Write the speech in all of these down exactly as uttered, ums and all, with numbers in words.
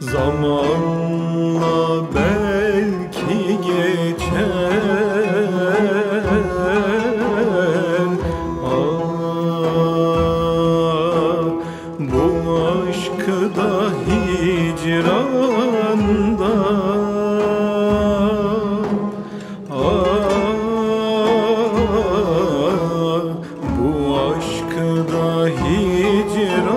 Zamanla belki geçer, aa, bu aşkta hicranda, aa, bu aşkta hicranda.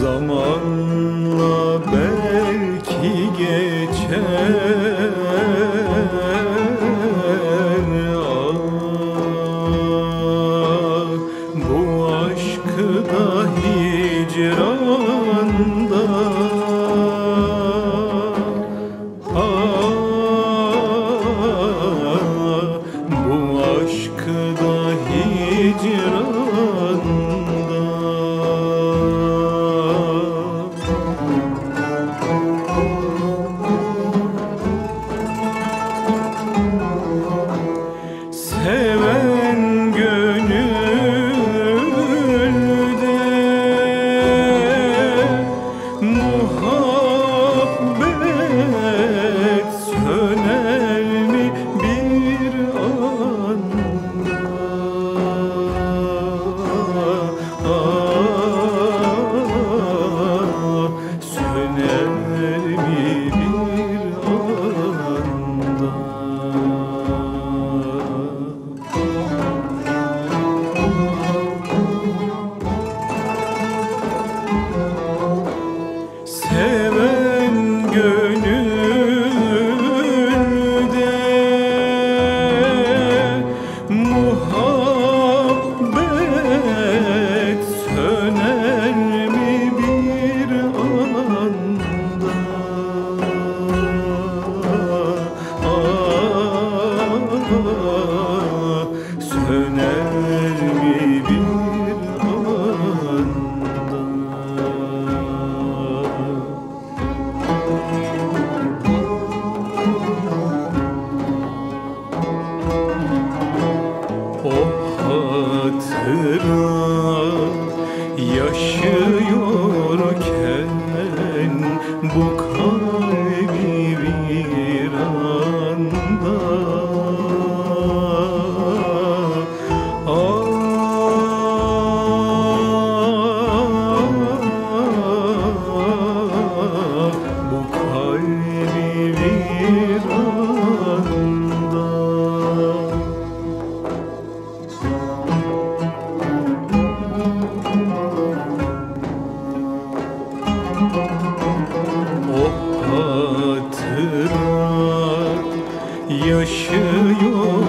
Zamanla belki geçer, aa, bu aşkta hicranda, aa, bu aşkta hicranda. Seven gönülde muhabbet söner mi bir anda? Aa, söner mi bir anda? Seven gönülde muhabbet söner mi bir anda? Aa, söner mi bir anda? Yaşıyorken bu kalbi bir anda, aa, bu kalbi bir anda. O hatıra yaşıyor.